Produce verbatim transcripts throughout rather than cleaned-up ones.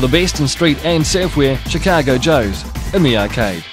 for the best in street and surfwear, Chicago Joe's, in the arcade.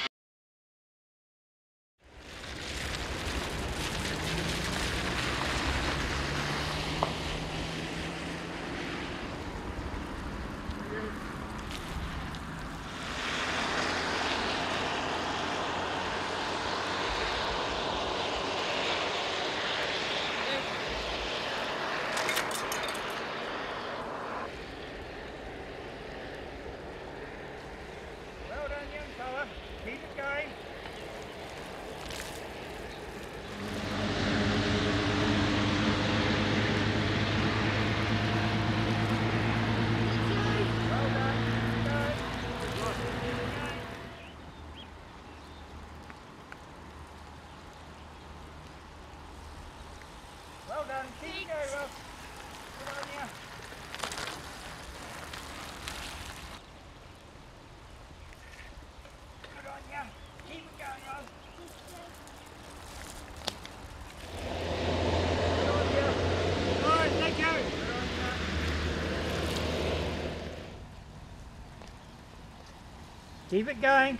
Keep it going.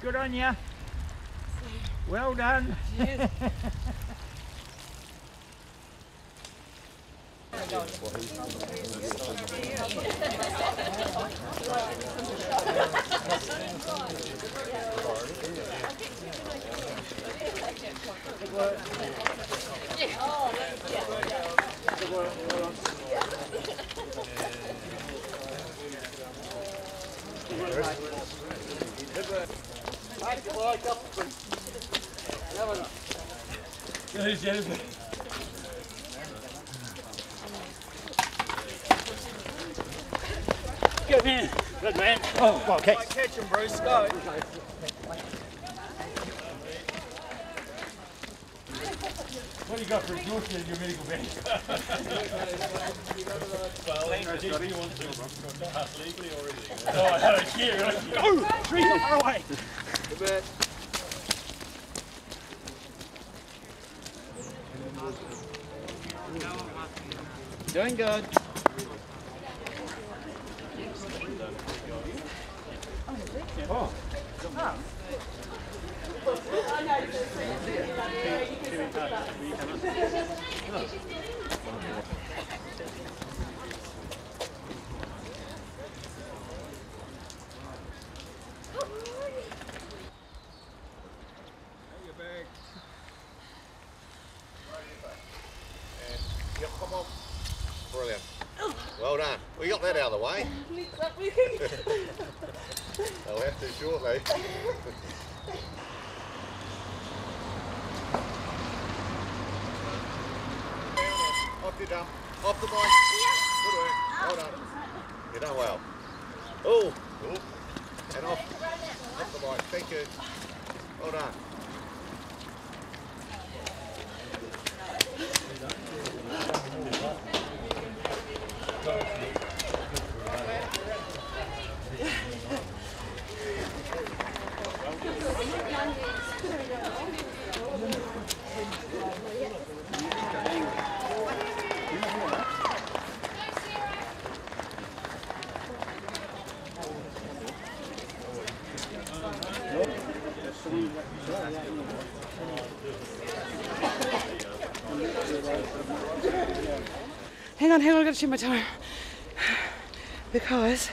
Good on you. Well done. Cheers. Good man. Good man. Oh, well, okay. Catch him, Bruce. Go. What do you got for a daughter in your medical bag? Well, Andrew, do you want to pass legally or anything? No, I don't care. Go! Three far away. Good man. Doing good. Oh. Oh. Brilliant. Well done. We got that out of the way. I'll have to shortly. Off you dump. Off the bike. Good work. Well done. You've done well. Oh. And off. Off the bike. Thank you. Well done. Hang on, hang on, I've got to check my time. Because...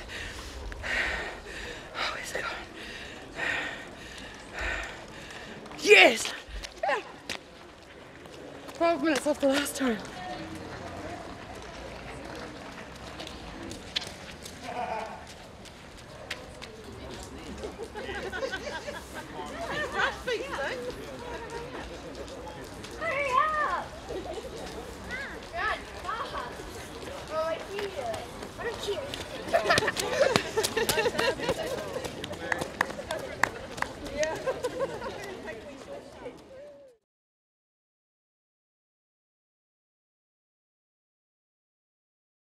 Oh, where's it going? Yes! Five minutes off the last time. Cheers.